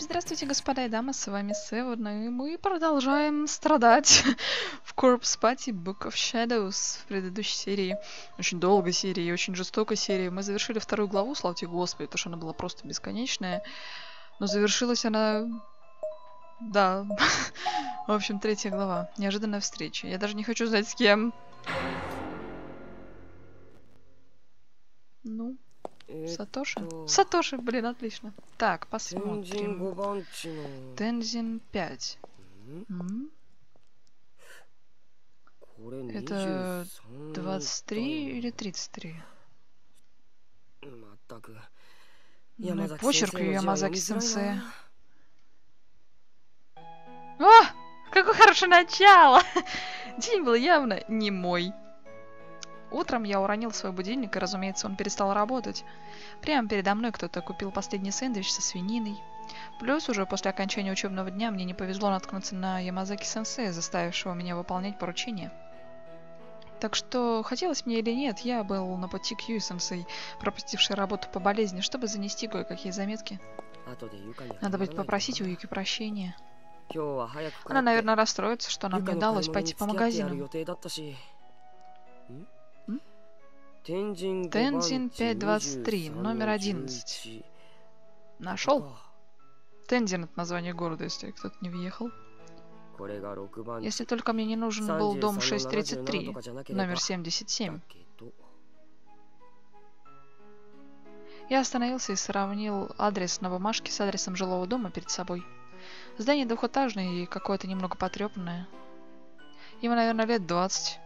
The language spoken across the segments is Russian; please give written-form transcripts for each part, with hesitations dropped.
Здравствуйте, господа и дамы, с вами Северна, и мы продолжаем страдать в Corpse Party Book of Shadows. В предыдущей серии, очень долгой серии, очень жестокой серии, мы завершили вторую главу, славьте Господи, потому что она была просто бесконечная. Но завершилась она... Да. В общем, третья глава. Неожиданная встреча. Я даже не хочу знать, с кем. Ну... Сатоши? Сатоши, блин, отлично. Так, посмотрим. Тензин 5. Это 23 или 33? Ну, почерк Ямазаки-сенсея. О! Какое хорошее начало! День был явно не мой. Утром я уронил свой будильник, и, разумеется, он перестал работать. Прямо передо мной кто-то купил последний сэндвич со свининой. Плюс уже после окончания учебного дня мне не повезло наткнуться на Ямазаки-сенсея, заставившего меня выполнять поручение. Так что, хотелось мне или нет, я был на пути к Юи-сенсей, пропустившей работу по болезни, чтобы занести кое-какие заметки. Надо будет попросить у Юки прощения. Она, наверное, расстроится, что нам не удалось пойти по магазину. Тензин 523, номер 11. Нашел? Тензин — это название города, если кто-то не въехал. Если только мне не нужен был дом 633, номер 77. Я остановился и сравнил адрес на бумажке с адресом жилого дома перед собой. Здание двухэтажное и какое-то немного потрепанное. Ему, наверное, лет 20.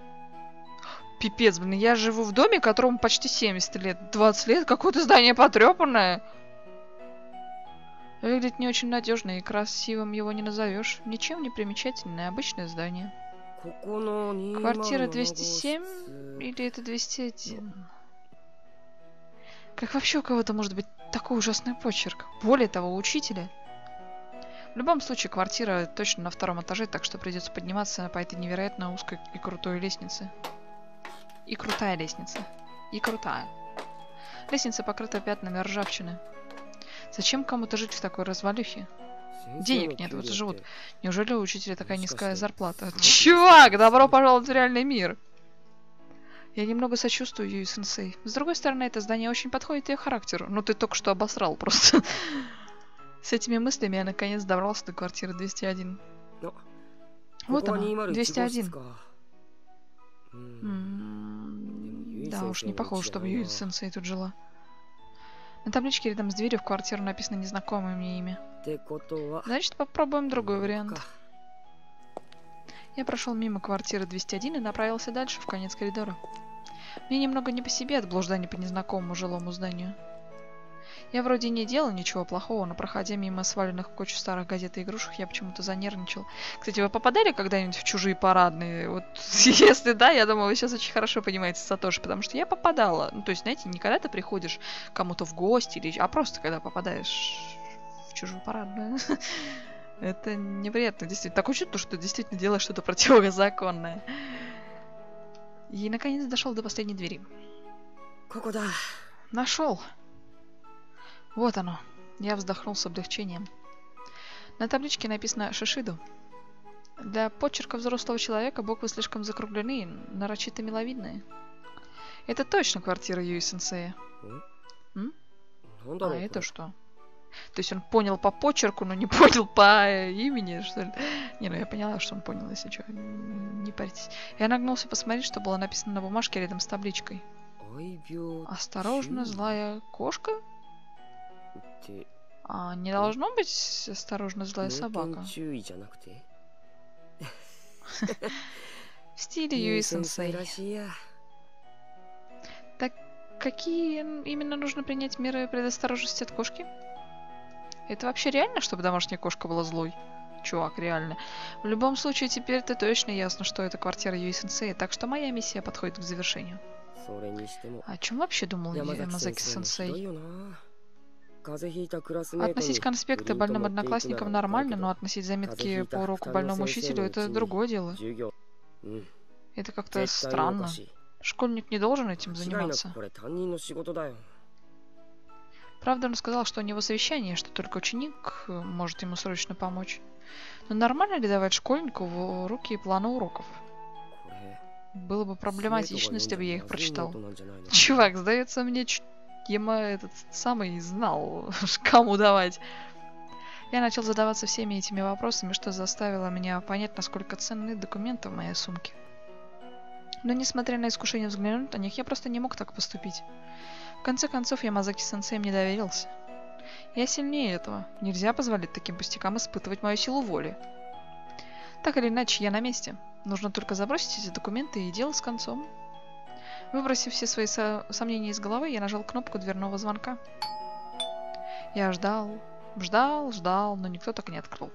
Пипец, блин, я живу в доме, которому почти 70 лет. 20 лет, какое-то здание потрепанное. Выглядит не очень надежно, и красивым его не назовешь. Ничем не примечательное, обычное здание. Квартира 207 или это 201? Как вообще у кого-то может быть такой ужасный почерк? Более того, у учителя. В любом случае, квартира точно на втором этаже, так что придется подниматься по этой невероятно узкой и крутой лестнице. И крутая лестница. И крутая. Лестница покрыта пятнами ржавчины. Зачем кому-то жить в такой развалюхе? Денег нет, вот и живут. Неужели у учителя такая низкая зарплата? Чувак, добро пожаловать в реальный мир! Я немного сочувствую Юи-сенсей. С другой стороны, это здание очень подходит ее характеру. Ну ты только что обосрал просто. С этими мыслями я наконец добрался до квартиры 201. Вот она, 201. Да уж, не похоже, чтобы Юи-сенсей тут жила. На табличке рядом с дверью в квартиру написано незнакомое мне имя. Значит, попробуем другой вариант. Я прошел мимо квартиры 201 и направился дальше, в конец коридора. Мне немного не по себе от блуждания по незнакомому жилому зданию. Я вроде не делал ничего плохого, но, проходя мимо сваленных в кучу старых газет и игрушек, я почему-то занервничал. Кстати, вы попадали когда-нибудь в чужие парадные? Вот если да, я думаю, вы сейчас очень хорошо понимаете Сатоши, потому что я попадала. Ну, то есть, знаете, не когда ты приходишь кому-то в гости, а просто когда попадаешь в чужую парадную. Это неприятно, действительно. Такое чувство, что ты действительно делаешь что-то противозаконное. И, наконец, дошел до последней двери. Куда? Нашел. Вот оно. Я вздохнул с облегчением. На табличке написано «Шишиду». Для почерка взрослого человека буквы слишком закруглены, нарочито миловидные. Это точно квартира Юи-сенсея. А это что? То есть он понял по почерку, но не понял по имени, что ли? Не, ну я поняла, что он понял, если что. Не парьтесь. Я нагнулся посмотреть, что было написано на бумажке рядом с табличкой. «Осторожно, злая кошка». А не должно быть «Осторожно, злая собака». В стиле Юи-сенсей. Так какие именно нужно принять меры предосторожности от кошки? Это вообще реально, чтобы домашняя кошка была злой? Чувак, реально. В любом случае, теперь это точно ясно, что это квартира Юи-сенсея, так что моя миссия подходит к завершению. О чем вообще думал Ямазаки-сенсей? Относить конспекты больным одноклассникам нормально, но относить заметки по уроку больному учителю — это другое дело. Это как-то странно. Школьник не должен этим заниматься. Правда, он сказал, что у него совещание, что только ученик может ему срочно помочь. Но нормально ли давать школьнику в руки планы уроков? Было бы проблематично, если бы я их прочитал. Чувак, сдается мне, Ема этот самый знал, кому давать. Я начал задаваться всеми этими вопросами, что заставило меня понять, насколько ценны документы в моей сумке. Но несмотря на искушение взглянуть на них, я просто не мог так поступить. В конце концов, я Ямазаки-сенсей мне доверился. Я сильнее этого. Нельзя позволить таким пустякам испытывать мою силу воли. Так или иначе, я на месте. Нужно только забросить эти документы и дело с концом. Выбросив все свои сомнения из головы, я нажал кнопку дверного звонка. Я ждал, ждал, ждал, но никто так и не открыл.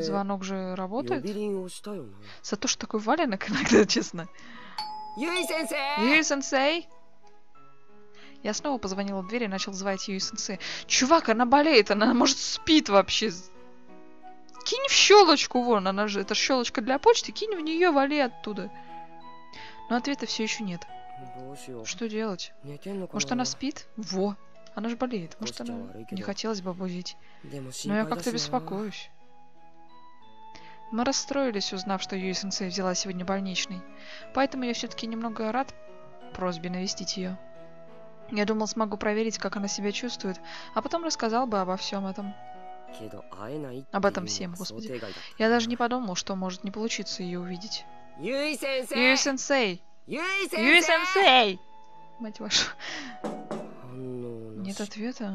Звонок же работает? Зато ж такой валенок иногда, честно. Юй-сенсей! Я снова позвонила в дверь и начал звать Юй-сенсей. Чувак, она болеет, она может спит вообще. Кинь в щелочку вон, она же, это щелочка для почты, кинь в нее, вали оттуда. Но ответа все еще нет. Что делать? Может, она спит? Во! Она же болеет. Может, она не хотелось бы будить. Но я как-то беспокоюсь. Мы расстроились, узнав, что Юй-сенсей взяла сегодня больничный. Поэтому я все-таки немного рад просьбе навестить ее. Я думал, смогу проверить, как она себя чувствует, а потом рассказал бы обо всем этом. Об этом всем, господи. Я даже не подумал, что может не получиться ее увидеть. Юй-сенсей! Юй-сенсей! Мать вашу. Нет ответа,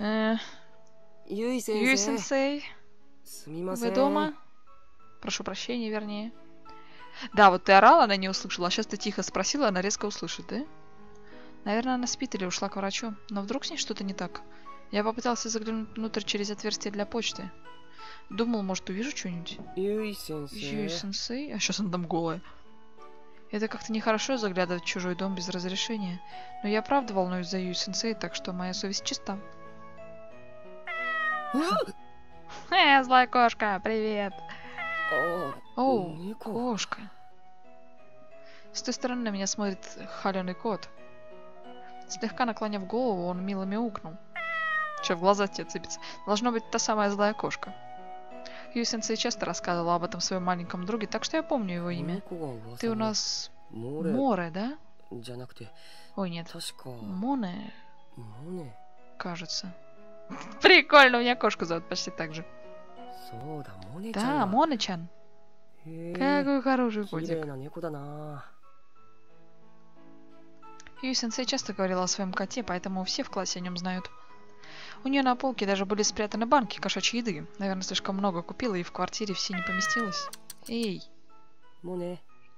а? Юй-сенсей, вы дома? Прошу прощения, вернее. Да, вот ты орала, она не услышала, а сейчас ты тихо спросила, она резко услышит, да? Наверное, она спит или ушла к врачу, но вдруг с ней что-то не так. Я попытался заглянуть внутрь через отверстие для почты. Думал, может, увижу что-нибудь. Юй-сенсей, а сейчас она там голая. Это как-то нехорошо заглядывать в чужой дом без разрешения, но я правда волнуюсь за Юй-сенсей, так что моя совесть чиста. Злая кошка, привет! О, кошка. С той стороны на меня смотрит холеный кот. Слегка наклоняв голову, он мило мяукнул. Че, в глаза тебе цепится? Должно быть, та самая злая кошка. Юй-сенсей часто рассказывала об этом своем маленьком друге, так что я помню его имя. Ты у нас... Море, да? Ой, нет. Моне... Кажется. Прикольно, у меня кошку зовут почти так же. Да, Моне-чан. Какой хороший котик. Юй-сенсей часто говорила о своем коте, поэтому все в классе о нем знают. У нее на полке даже были спрятаны банки кошачьей еды. Наверное, слишком много купила и в квартире все не поместилось. Эй!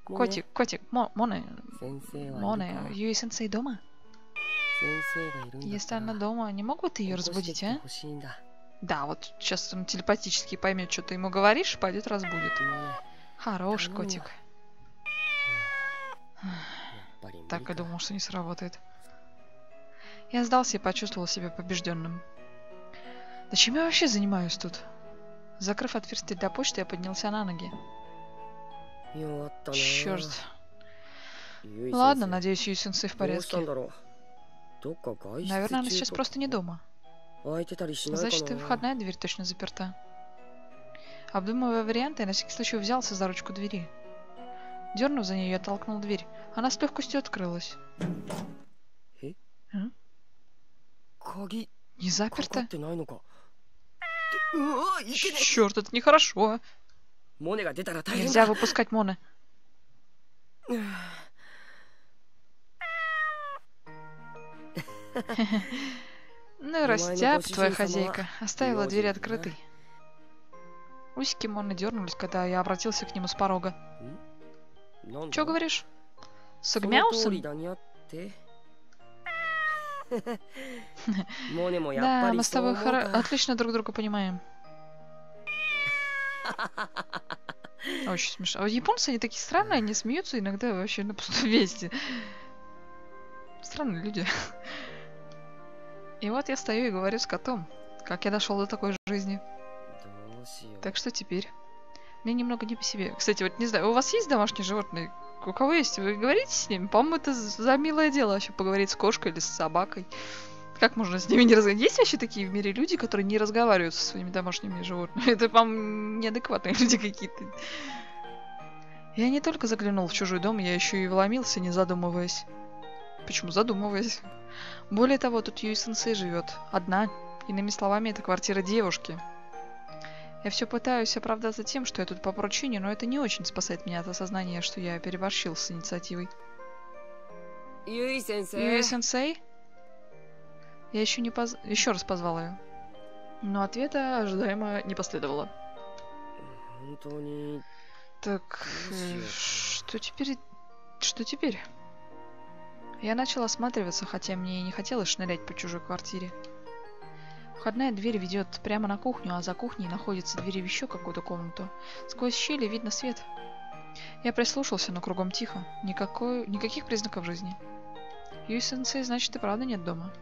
Котик, котик, Моне. Моне, Юй-сенсей дома? Если она дома, не мог бы ты ее разбудить, а? Да, вот сейчас он телепатически поймет, что ты ему говоришь, пойдет разбудит. Хорош, котик. Так и думал, что не сработает. Я сдался и почувствовал себя побежденным. Да чем я вообще занимаюсь тут? Закрыв отверстие для почты, я поднялся на ноги. Черт. Ладно, надеюсь, Юй-сенсей в порядке. Наверное, она сейчас просто не дома. Значит, и входная дверь точно заперта. Обдумывая варианты, я на всякий случай взялся за ручку двери. Дернув за нее, я толкнул дверь. Она с легкостью открылась. Не заперта? Черт, это нехорошо. Нельзя выпускать Моне. Ну и растяп, твоя хозяйка. Оставила дверь открытой. Усики Моны дернулись, когда я обратился к нему с порога. Чё говоришь? Сугмяусом? Да, мы с тобой отлично друг друга понимаем. Очень смешно. Японцы, они такие странные, они смеются иногда вообще на пустом месте. Странные люди. И вот я стою и говорю с котом, как я дошел до такой жизни. Так что теперь? Мне немного не по себе. Кстати, вот не знаю, у вас есть домашние животные? у кого есть, вы говорите с ними? По-моему, это за милое дело вообще поговорить с кошкой или с собакой. Как можно с ними не разговаривать? Есть вообще такие в мире люди, которые не разговаривают со своими домашними животными? Это, по-моему, неадекватные люди какие-то. Я не только заглянул в чужой дом, я еще и вломился, не задумываясь. Почему задумываясь? Более того, тут Юи-сенсей живет. Одна. Иными словами, это квартира девушки. Я все пытаюсь оправдаться тем, что я тут по поручению, но это не очень спасает меня от осознания, что я переборщил с инициативой. Юи-сенсей? Я еще не еще раз позвала ее. Но ответа ожидаемо не последовало. Так, что теперь? Что теперь? Я начал осматриваться, хотя мне и не хотелось шнырять по чужой квартире. Входная дверь ведет прямо на кухню, а за кухней находится дверь в еще какую-то комнату. Сквозь щели видно свет. Я прислушался, но кругом тихо. Никаких признаков жизни. Юи-сенсей, значит, и правда нет дома.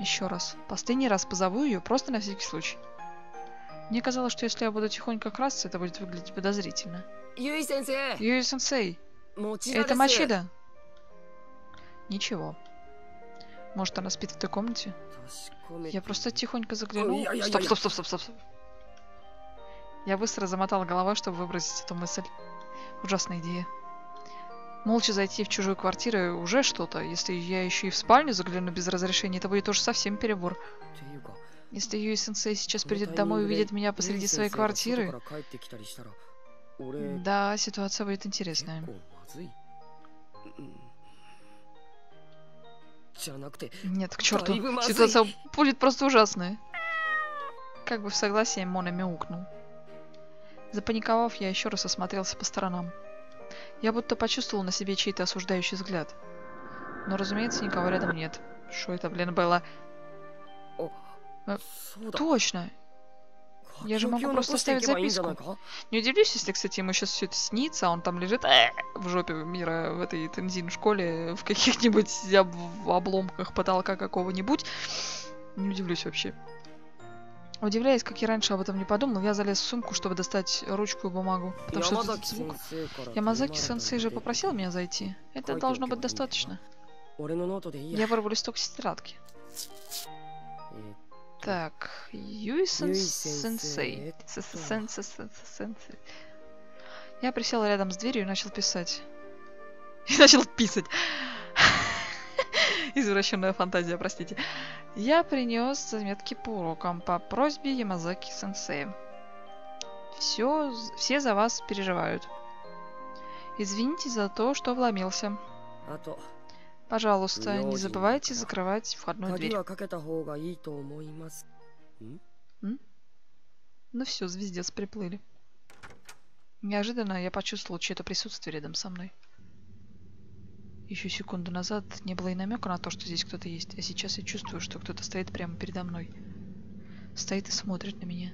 Еще раз. Последний раз позову ее, просто на всякий случай. Мне казалось, что если я буду тихонько красться, это будет выглядеть подозрительно. Юи-сенсей! Юи-сенсей! Это Мачида? Ничего. Может, она спит в той комнате? Я просто тихонько заглянул. Стоп, стоп, стоп, стоп, стоп. Я быстро замотал головой, чтобы выбросить эту мысль. Ужасная идея. Молча зайти в чужую квартиру уже что-то. Если я еще и в спальню загляну без разрешения, это будет уже совсем перебор. Если Юи-сенсей сейчас придет домой и увидит меня посреди своей квартиры... Да, ситуация будет интересная. Нет, к черту. Ситуация будет просто ужасная. Как бы в согласии, Мона мяукнул. Запаниковав, я еще раз осмотрелся по сторонам. Я будто почувствовал на себе чей-то осуждающий взгляд. Но, разумеется, никого рядом нет. Что это, блин, было? Точно! Я же могу просто оставить записку. Не удивлюсь, если, кстати, ему сейчас все это снится, а он там лежит в жопе мира в этой тензин-школе, в каких-нибудь обломках потолка какого-нибудь. Не удивлюсь вообще. Удивляясь, как я раньше об этом не подумал, я залез в сумку, чтобы достать ручку и бумагу. Потому что этот звук... Ямазаки-сенсей же попросил меня зайти. Это должно быть достаточно. Я вырву листок с тетрадки. Так, Юи-сенсей. Я присела рядом с дверью и начал писать. И начал писать. Извращенная фантазия, простите. Я принес заметки по урокам по просьбе Ямазаки-сенсея. Все за вас переживают. Извините за то, что вломился. Пожалуйста, не забывайте закрывать входную дверь. Ну все, звездец, приплыли. Неожиданно я почувствовал чье-то присутствие рядом со мной. Еще секунду назад не было и намека на то, что здесь кто-то есть, а сейчас я чувствую, что кто-то стоит прямо передо мной. Стоит и смотрит на меня.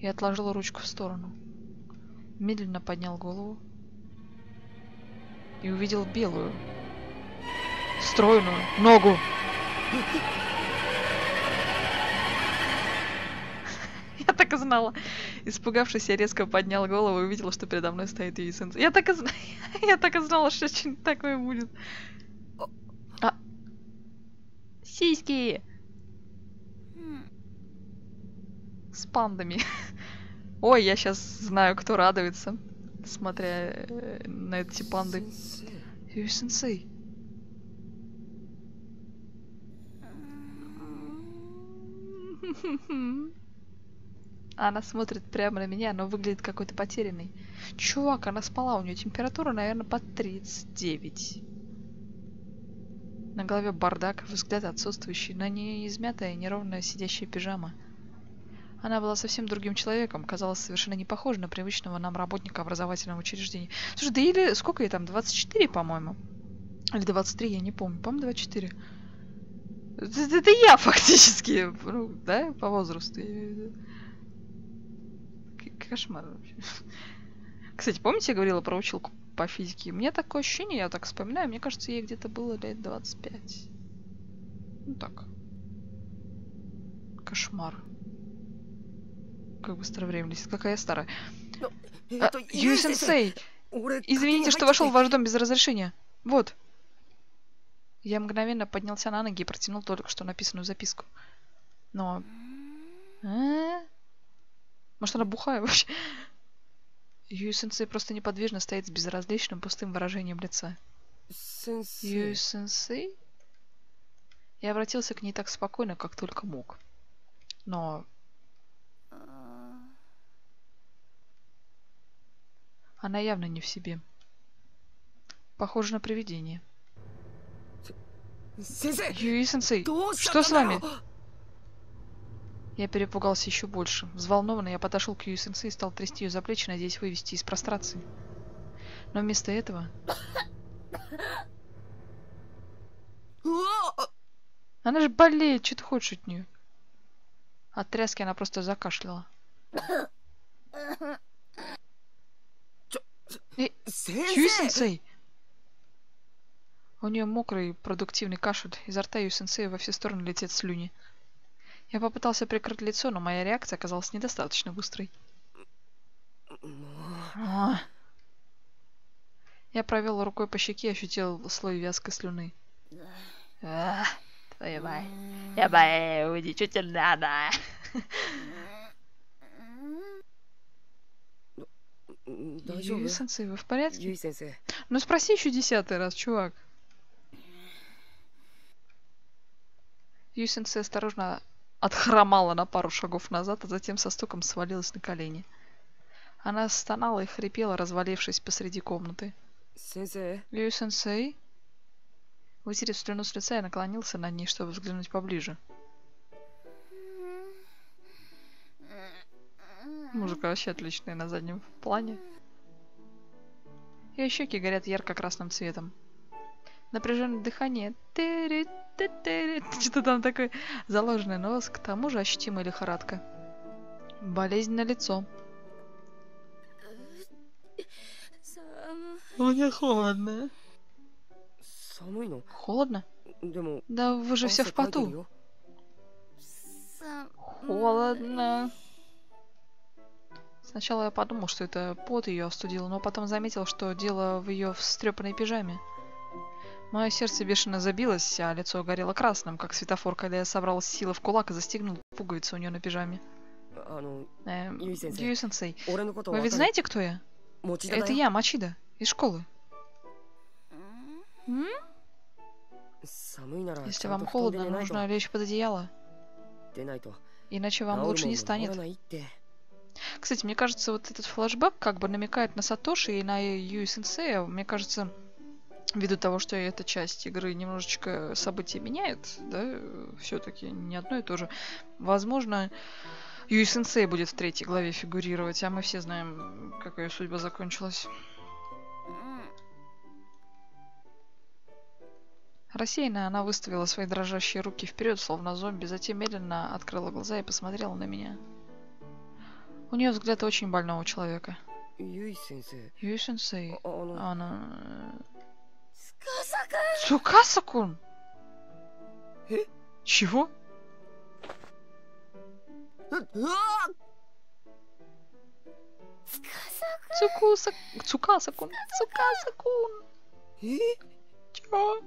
Я отложила ручку в сторону. Медленно поднял голову. И увидел белую, стройную ногу. Я так и знала. Испугавшись, я резко поднял голову и увидела, что передо мной стоит Юи-сенсей. Я так и знала, что что-нибудь такое будет. Сиськи! С пандами. Ой, я сейчас знаю, кто радуется, смотря на эти панды. Юи-сенсей. Она смотрит прямо на меня, но выглядит какой-то потерянной. Чувак, она спала, у нее температура, наверное, под 39. На голове бардак, взгляд отсутствующий, на ней измятая, неровная сидящая пижама. Она была совсем другим человеком, казалось, совершенно не похожа на привычного нам работника образовательного учреждения. Слушай, да или сколько ей там? 24, по-моему. Или 23, я не помню. По-моему, 24. Это я фактически, ну, да, по возрасту. Кошмар вообще. Кстати, помните, я говорила про училку по физике? У меня такое ощущение, я так вспоминаю, мне кажется, ей где-то было лет 25. Ну так. Кошмар. Как быстро время летит. Какая я старая. Юй-сенсей, извините, что вошел в ваш дом без разрешения. Вот. Я мгновенно поднялся на ноги и протянул только что написанную записку. Но... Может, она бухая вообще? Юй-сенсей просто неподвижно стоит с безразличным пустым выражением лица. Юй-сенсей? Я обратился к ней так спокойно, как только мог. Но... Она явно не в себе. Похоже на привидение. Юи-сенсей, что с вами? Я перепугался еще больше. Взволнованно я подошел к Юи-сенсей и стал трясти ее за плечи, надеясь вывести из прострации. Но вместо этого... Она же болеет, что ты хочешь от нее? От тряски она просто закашляла. Юй-сенсей! У нее мокрый продуктивный кашель. Изо рта Юй-сенсея во все стороны летят слюни. Я попытался прикрыть лицо, но моя реакция оказалась недостаточно быстрой. Я провел рукой по щеке и ощутил слой вязкой слюны. Твою мать. Я боюсь, уйди, что тебе надо? Юи-сенсей, вы в порядке? Юи-сенсей. Ну спроси еще 10-й раз, чувак. Юи-сенсей осторожно отхромала на пару шагов назад, а затем со стуком свалилась на колени. Она стонала и хрипела, развалившись посреди комнаты. Юи-сенсей? Вытерев слюну с лица, я наклонился над ней, чтобы взглянуть поближе. Музыка вообще отличная на заднем плане. Ее щеки горят ярко-красным цветом. Напряженное дыхание. Что-то там такое заложенный нос, к тому же ощутимая лихорадка. Болезнь на лицо. Мне холодно. Холодно? Да вы же все в поту. Холодно. Сначала я подумал, что это пот ее остудил, но потом заметил, что дело в ее встрепанной пижаме. Мое сердце бешено забилось, а лицо горело красным, как светофор, когда я собрал силы в кулак и застегнул пуговицу у нее на пижаме. Юи-сенсей, вы ведь знаете, кто я? Это я, Мачида, из школы. Если вам холодно, нужно лечь под одеяло. Иначе вам лучше не станет. Кстати, мне кажется, вот этот флешбэк как бы намекает на Сатоши и на Юи-сенсея. Мне кажется, ввиду того, что эта часть игры немножечко события меняет, да, все-таки не одно и то же. Возможно, Юи-сенсей будет в 3-й главе фигурировать, а мы все знаем, как ее судьба закончилась. Рассеянно она выставила свои дрожащие руки вперед, словно зомби, затем медленно открыла глаза и посмотрела на меня. У нее взгляд очень больного человека. Юи-сенсей. Она... Цукаса-кун! Чего? Цукаса-кун! Цукаса-кун! Чего?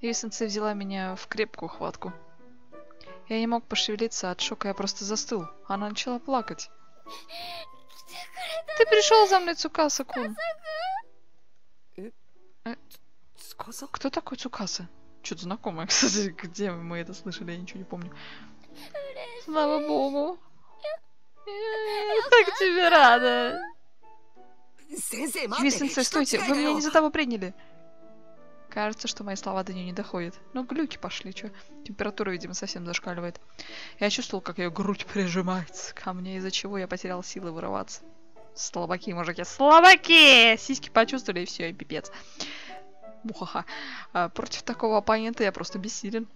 Юи-сенсей взяла меня в крепкую хватку. Я не мог пошевелиться от шока, я просто застыл. Она начала плакать. Ты пришел за мной, Цукаса-кун. Кто такой Цукаса? Что-то знакомое, кстати, где мы это слышали, я ничего не помню. Слава богу. Так тебе рада. Юи-сенсей, стойте, вы меня не за того приняли. Кажется, что мои слова до нее не доходят. Но глюки пошли, чё? Температура, видимо, совсем зашкаливает. Я чувствовал, как ее грудь прижимается ко мне, из-за чего я потерял силы вырываться. Слабаки, мужики, слабаки! Сиськи почувствовали, и все, и пипец. Мухаха. Против такого оппонента я просто бессилен.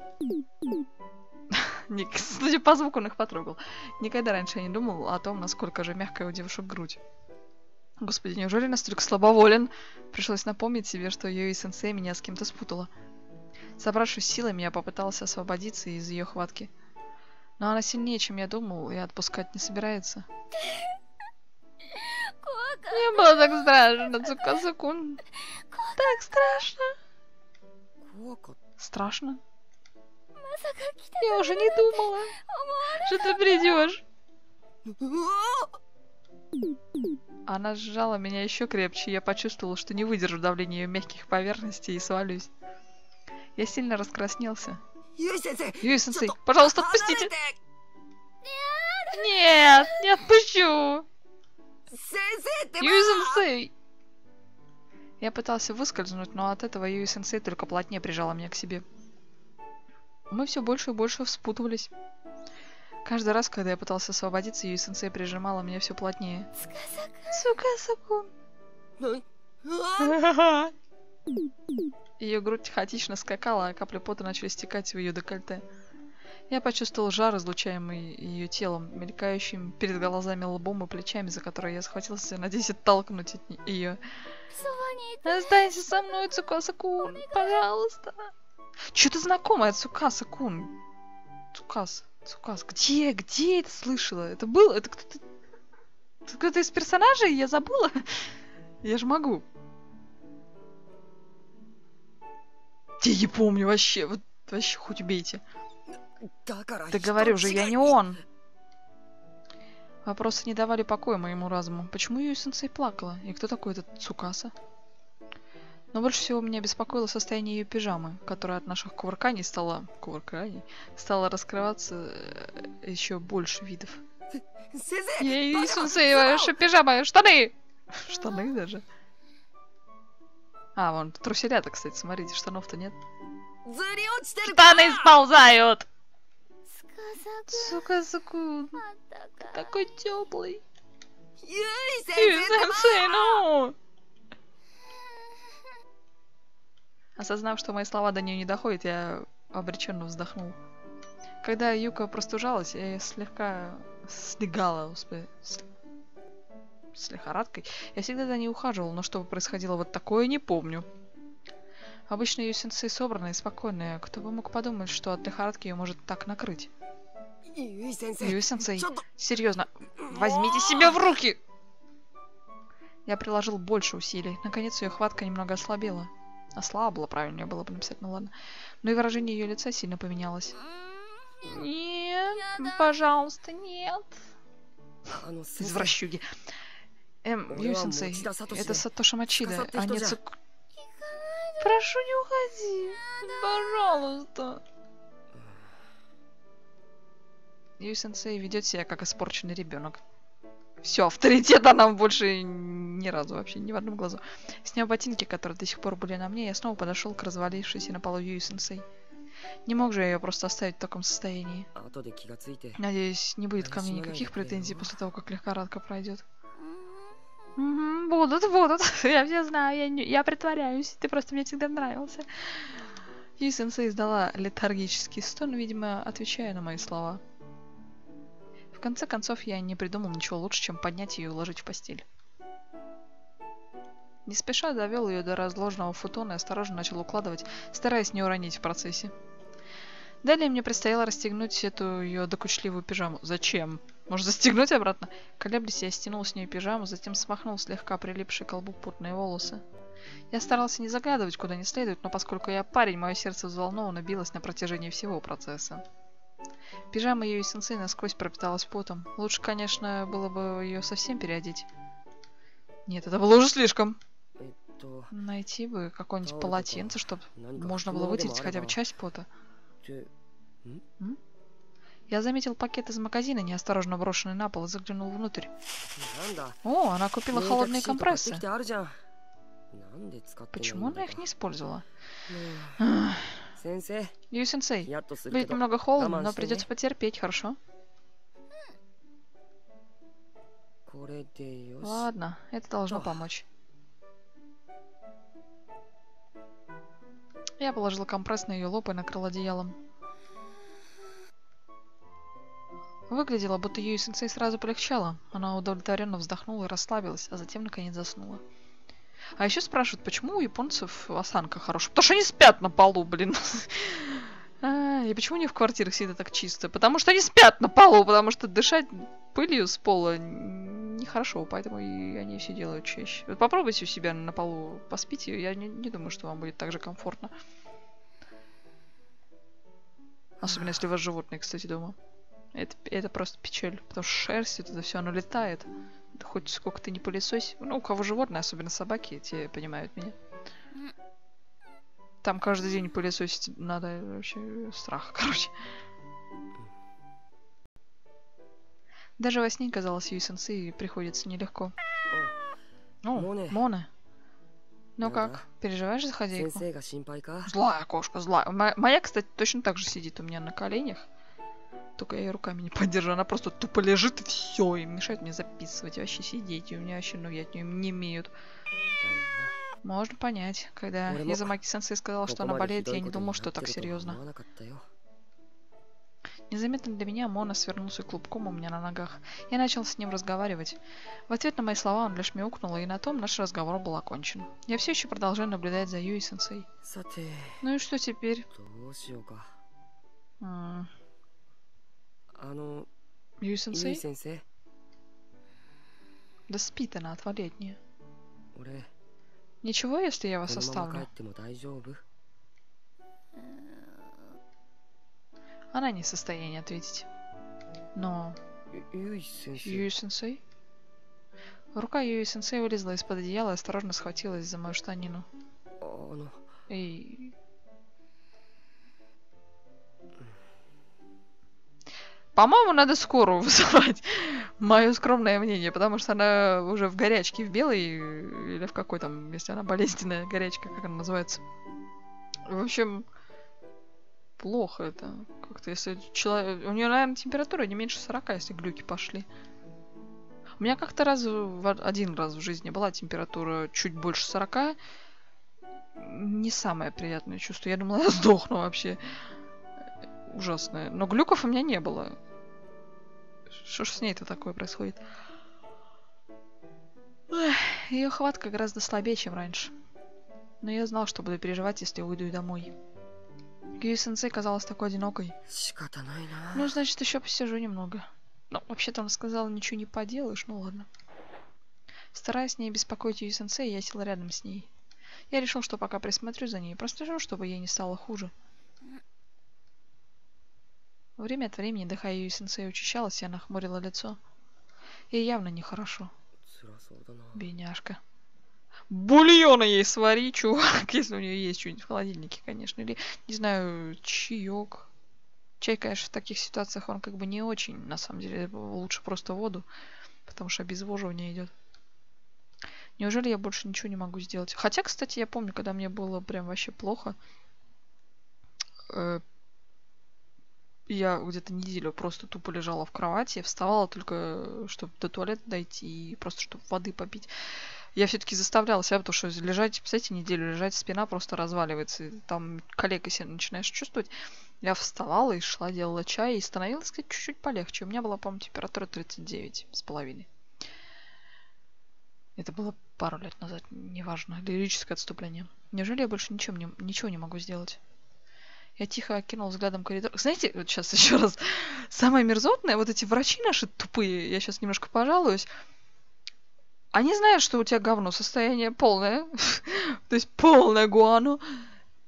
Судя по звуку, он их потрогал. Никогда раньше я не думал о том, насколько же мягкая у девушек грудь. Господи, неужели настолько слабоволен? Пришлось напомнить себе, что Юи-сенсей меня с кем-то спутала. Собравшись силами, я попытался освободиться из ее хватки. Но она сильнее, чем я думал, и отпускать не собирается. Не было так страшно, Цукасакун. Так страшно. Страшно? Я уже не думала, что ты придешь. Она сжала меня еще крепче, я почувствовала, что не выдержу давления ее мягких поверхностей и свалюсь. Я сильно раскраснелся. Юй-сенсей, пожалуйста, отпустите! Нет, не отпущу! Юй-сенсей! Я пытался выскользнуть, но от этого Юй-сенсей только плотнее прижала меня к себе. Мы все больше и больше вспутывались. Каждый раз, когда я пытался освободиться, Юй-сенсей прижимала меня все плотнее. Цукасакун! Ее грудь хаотично скакала, а капли пота начали стекать в ее декольте. Я почувствовал жар, излучаемый ее телом, мелькающим перед глазами лбом и плечами, за которые я схватился, надеясь оттолкнуть от ее. Останься со мной, Цукасакун, пожалуйста. Что-то знакомое, Цукасакун. Цукас. Где это слышала? Это был? Это кто-то? Кто-то из персонажей? Я забыла. Я же могу. Я не помню вообще. Вот вообще хоть убейте. Да говорю же, я не он. Вопросы не давали покоя моему разуму. Почему Юй-сенсей плакала? И кто такой этот Цукаса? Но больше всего меня беспокоило состояние ее пижамы, которая от наших кувырканий стала... стала раскрываться еще больше видов. Юй-сенсей, ваша пижама, штаны! Штаны даже. А, вон, труселя-то, кстати, смотрите, штанов-то нет. Штаны сползают! Цукасакун, такой теплый. Юй-сенсей, ну! Осознав, что мои слова до нее не доходят, я обреченно вздохнул. Когда Юка простужалась, я слегка слегала с лихорадкой. Я всегда за ней ухаживал, но что происходило вот такое, не помню. Обычно Юй-сенсей собранная и спокойная. Кто бы мог подумать, что от лихорадки ее может так накрыть? Юй-сенсей, серьезно, возьмите себя в руки! Я приложил больше усилий. Наконец ее хватка немного ослабела. Ослабла, правильнее было бы написать, ну ладно. Но и выражение ее лица сильно поменялось. Нет, пожалуйста, нет. Извращуги. Юй-сенсей, это Сатоши Мачида, а не Цук... Прошу, не уходи. Пожалуйста. Юй-сенсей ведет себя как испорченный ребенок. Все, авторитета нам больше ни разу вообще, ни в одном глазу. Сняв ботинки, которые до сих пор были на мне, я снова подошел к развалившейся на полу Юй-сенсей. Не мог же я ее просто оставить в таком состоянии. Надеюсь, не будет ко мне никаких претензий после того, как лихорадка пройдет. Будут. Я все знаю, я притворяюсь. Ты просто мне всегда нравился. Юй-сенсей издала летаргический стон, видимо, отвечая на мои слова. В конце концов, я не придумал ничего лучше, чем поднять ее и уложить в постель. Не спеша довел ее до разложенного футона и осторожно начал укладывать, стараясь не уронить в процессе. Далее мне предстояло расстегнуть эту ее докучливую пижаму. Зачем? Может, застегнуть обратно? Колеблясь, я стянул с нее пижаму, затем смахнул слегка прилипшие к лбу потные волосы. Я старался не заглядывать куда не следует, но поскольку я парень, мое сердце взволнованно билось на протяжении всего процесса. Пижама Юй-сенсей насквозь пропиталась потом. Лучше, конечно, было бы ее совсем переодеть. Нет, это было уже слишком. Найти бы какое-нибудь полотенце, чтобы можно было вытереть хотя бы часть пота. Я заметил пакет из магазина, неосторожно брошенный на пол, и заглянул внутрь. О, она купила холодные компрессы. Почему она их не использовала? Юй-сенсей, будет немного холодно, но придется потерпеть, хорошо? Ладно, это должно помочь. Я положила компресс на ее лоб и накрыла одеялом. Выглядело, будто Юй-сенсей сразу полегчало. Она удовлетворенно вздохнула и расслабилась, а затем наконец заснула. А еще спрашивают, почему у японцев осанка хорошая? Потому что они спят на полу, блин. И почему не в квартирах всегда так чисто? Потому что они спят на полу, потому что дышать пылью с пола нехорошо, поэтому и они все делают чаще. Вот попробуйте у себя на полу поспить, и я не думаю, что вам будет так же комфортно. Особенно, если у вас животные, кстати, дома. Это просто печаль, потому что шерсть, это все, оно летает. Хоть сколько ты не пылесось. Ну, у кого животные, особенно собаки, те понимают меня. Там каждый день пылесосить надо, вообще страх, короче. Даже во сне, казалось, Юй Сенсей приходится нелегко. О, Моне. Ну как, переживаешь за хозяйку? Злая кошка, злая. Моя, кстати, точно так же сидит у меня на коленях. Только я ее руками не поддержу. Она просто тупо лежит и все. И мешает мне записывать, вообще сидеть. И у меня вообще, ну, я от нее не имеют. Можно понять. Когда Изамаки Сенсей сказала, что она болеет, я не думал, что так серьезно. Незаметно для меня Мона свернулся клубком у меня на ногах. Я начал с ним разговаривать. В ответ на мои слова он лишь мяукнул, и на том наш разговор был окончен. Я все еще продолжаю наблюдать за Юи Сенсей. Ну и что теперь? Юи Сенсей? Да спит она, отвали от нее. Ничего, если я вас оставлю? Она не в состоянии ответить. Но... Юи-сенсей? Рука Юи-сенсей вылезла из-под одеяла и осторожно схватилась за мою штанину. По-моему, надо скорую вызывать. Мое скромное мнение. Потому что она уже в горячке, в белой. Или в какой там, если она болезненная горячка, как она называется. В общем... Плохо это. Как-то если человек... У нее, наверное, температура не меньше 40, если глюки пошли. У меня как-то один раз в жизни была температура чуть больше 40. Не самое приятное чувство. Я думала, я сдохну вообще. Ужасное. Но глюков у меня не было. Что ж с ней-то такое происходит? Ее хватка гораздо слабее, чем раньше. Но я знал, что буду переживать, если уйду домой. Юи Сенсей казалась такой одинокой. Ну, значит, еще посижу немного. Ну, вообще-то она сказала, ничего не поделаешь, ну ладно. Стараясь не беспокоить Юи Сенсей, я села рядом с ней. Я решил, что пока присмотрю за ней, прослежу, чтобы ей не стало хуже. Время от времени дыхание Юи Сенсей учащалось, и она хмурила лицо. Ей явно нехорошо. Бедняжка. Бульона ей свари, чувак, если у нее есть что-нибудь в холодильнике, конечно. Или, не знаю, чаек. Чай, конечно, в таких ситуациях он как бы не очень, на самом деле. Лучше просто воду, потому что обезвоживание идет. Неужели я больше ничего не могу сделать? Хотя, кстати, я помню, когда мне было прям вообще плохо. Я где-то неделю просто тупо лежала в кровати, вставала только, чтобы до туалета дойти и просто, чтобы воды попить. Я все-таки заставляла себя, потому что лежать, представляете, неделю лежать, спина просто разваливается. И там калекой себя начинаешь чувствовать. Я вставала и шла, делала чай и становилась, кстати, чуть-чуть полегче. У меня была, по-моему, температура 39,5. Это было пару лет назад, неважно. Лирическое отступление. Неужели я больше ничего не могу сделать? Я тихо окинул взглядом коридор. Знаете, вот сейчас еще раз. Самое мерзотное, вот эти врачи наши тупые, я сейчас немножко пожалуюсь. Они знают, что у тебя говно, состояние полное, то есть полное гуану.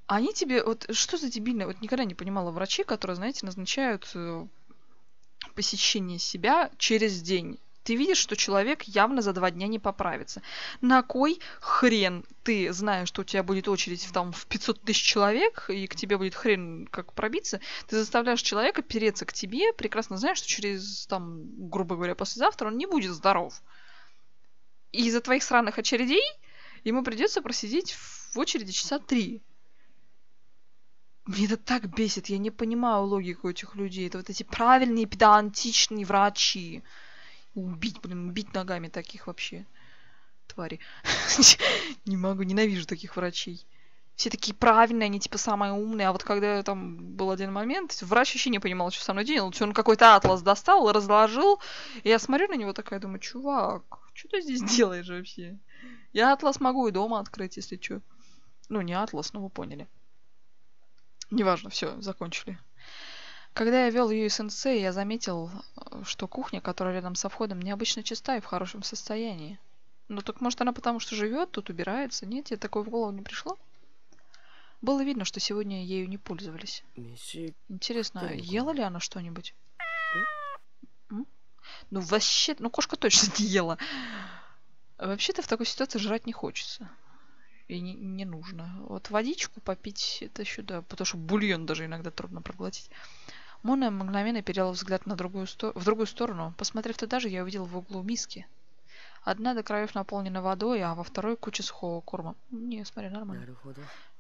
Они тебе, вот что за дебильное, вот никогда не понимала врачи, которые, знаете, назначают посещение себя через день. Ты видишь, что человек явно за 2 дня не поправится. На кой хрен ты знаешь, что у тебя будет очередь там, в 500 тысяч человек, и к тебе будет хрен как пробиться, ты заставляешь человека переться к тебе, прекрасно знаешь, что через, там, грубо говоря, послезавтра он не будет здоров. И из-за твоих сраных очередей ему придется просидеть в очереди часа 3. Мне это так бесит. Я не понимаю логику этих людей. Это вот эти правильные педантичные врачи. Убить, блин, убить ногами таких вообще. Твари. Не могу, ненавижу таких врачей. Все такие правильные, они типа самые умные. А вот когда там был один момент, врач вообще не понимал, что со мной делал. Он какой-то атлас достал, разложил. И я смотрю на него такая, думаю, чувак... Что ты здесь делаешь вообще? Я атлас могу и дома открыть, если что. Ну, не атлас, но вы поняли. Неважно, все, закончили. Когда я вел ее и сенсей, я заметил, что кухня, которая рядом со входом, необычно чиста и в хорошем состоянии. Ну так может она потому что живет, тут убирается? Нет, тебе такое в голову не пришло? Было видно, что сегодня ею не пользовались. Интересно, ела ли она что-нибудь? Ну вообще, ну кошка точно не ела. Вообще-то в такой ситуации жрать не хочется. И не нужно. Вот водичку попить, это еще да, потому что бульон даже иногда трудно проглотить. Мона мгновенно перевела взгляд на в другую сторону. Посмотрев туда же, я увидел в углу миски. Одна до краев наполнена водой, а во второй куча сухого корма. Не, смотри, нормально.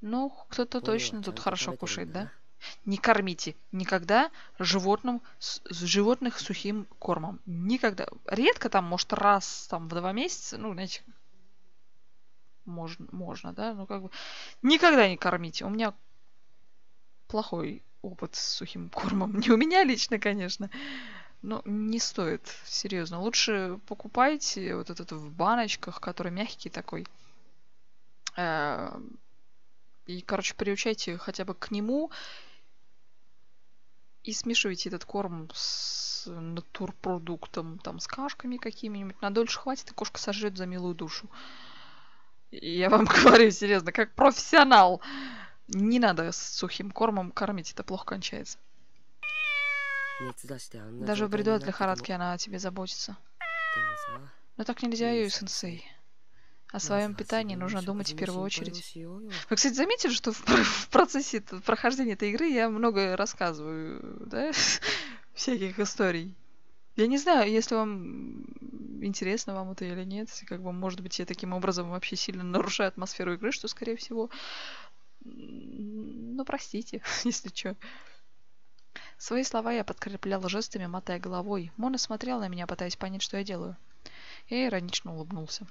Ну, кто-то точно тут хорошо кушает, да? Не кормите никогда животных сухим кормом. Никогда. Редко там, может, раз там в 2 месяца, ну, знаете, можно, да? Ну, как бы. Никогда не кормите. У меня плохой опыт с сухим кормом. Не у меня лично, конечно. Но не стоит. Серьезно. Лучше покупайте вот этот в баночках, который мягкий такой. И, короче, приучайте хотя бы к нему и смешивайте этот корм с натурпродуктом, там, с кашками какими-нибудь. Надольше хватит, и кошка сожрет за милую душу. Я вам говорю серьезно, как профессионал. Не надо с сухим кормом кормить, это плохо кончается. Даже в бреду от лихорадки она о тебе заботится. Но так нельзя, Юй сенсей. О своем питании нужно думать в первую очередь. Вы, кстати, заметили, что в процессе прохождения этой игры я много рассказываю, да? Всяких историй. Я не знаю, если вам интересно вам это или нет, как бы, может быть, я таким образом вообще сильно нарушаю атмосферу игры, что, скорее всего, ну, простите, если что. Свои слова я подкрепляла жестами, мотая головой. Мона смотрела на меня, пытаясь понять, что я делаю. Я иронично улыбнулся.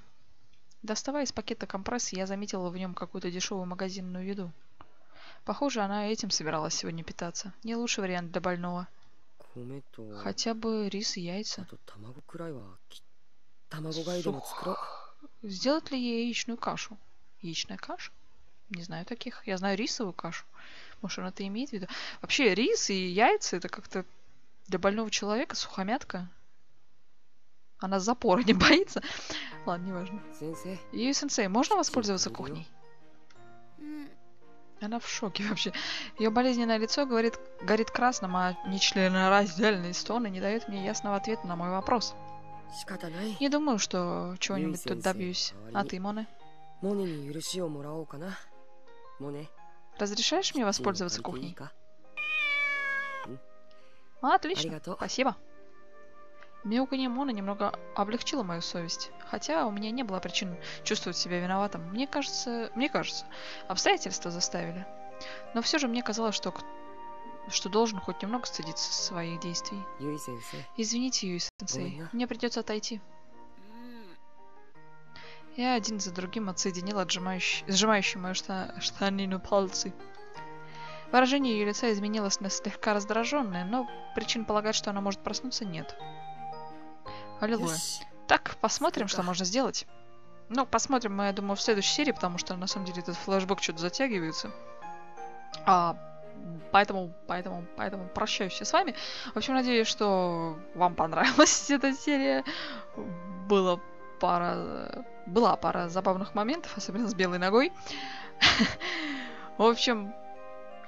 Доставая из пакета компресс, я заметила в нем какую-то дешевую магазинную еду. Похоже, она этим собиралась сегодня питаться. Не лучший вариант для больного. Хотя бы рис и яйца. Сделать ли ей яичную кашу? Яичная каша? Не знаю таких. Я знаю рисовую кашу. Может, она это имеет в виду? Вообще, рис и яйца — это как-то для больного человека сухомятка. Она запора не боится. Ладно, неважно. Юй сенсей, можно воспользоваться кухней? Она в шоке вообще. Ее болезненное лицо горит красным, а нечленораздельные стоны не дают мне ясного ответа на мой вопрос. Не думаю, что чего-нибудь тут добьюсь. А ты, Моне? Разрешаешь мне воспользоваться кухней? Отлично, спасибо. Мяуканье Моны немного облегчило мою совесть. Хотя у меня не было причин чувствовать себя виноватым. Мне кажется, обстоятельства заставили. Но все же мне казалось, что должен хоть немного стыдиться своих действий. Извините, Юй сенсей, мне придется отойти. Я один за другим отсоединил сжимающие мою штанину пальцы. Выражение ее лица изменилось на слегка раздраженное, но причин полагать, что она может проснуться, нет. Аллилуйя. Так, посмотрим, что можно сделать. Ну, посмотрим мы, я думаю, в следующей серии, потому что, на самом деле, этот флешбэк что-то затягивается. Поэтому прощаюсь я с вами. В общем, надеюсь, что вам понравилась эта серия. Была пара забавных моментов, особенно с белой ногой. В общем...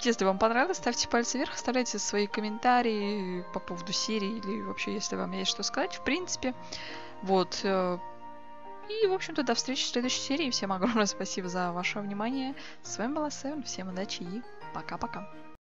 Если вам понравилось, ставьте пальцы вверх, оставляйте свои комментарии по поводу серии или вообще, если вам есть что сказать, в принципе. Вот. И, в общем-то, до встречи в следующей серии. Всем огромное спасибо за ваше внимание. С вами была Севен. Всем удачи и пока-пока.